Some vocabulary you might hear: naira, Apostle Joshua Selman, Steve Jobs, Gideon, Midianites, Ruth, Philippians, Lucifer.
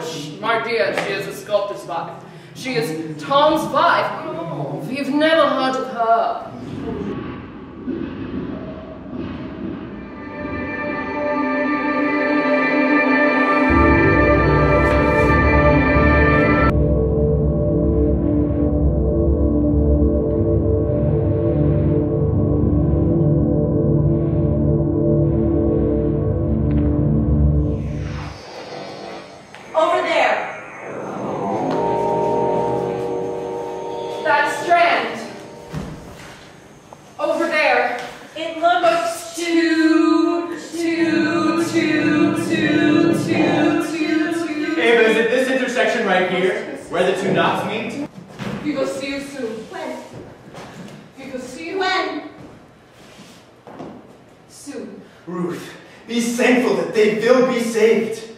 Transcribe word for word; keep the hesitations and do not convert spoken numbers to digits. George, my dear, she is a sculptor's wife. She is Tom's wife. Oh, we've never heard of her. Ruth, be thankful that they will be saved.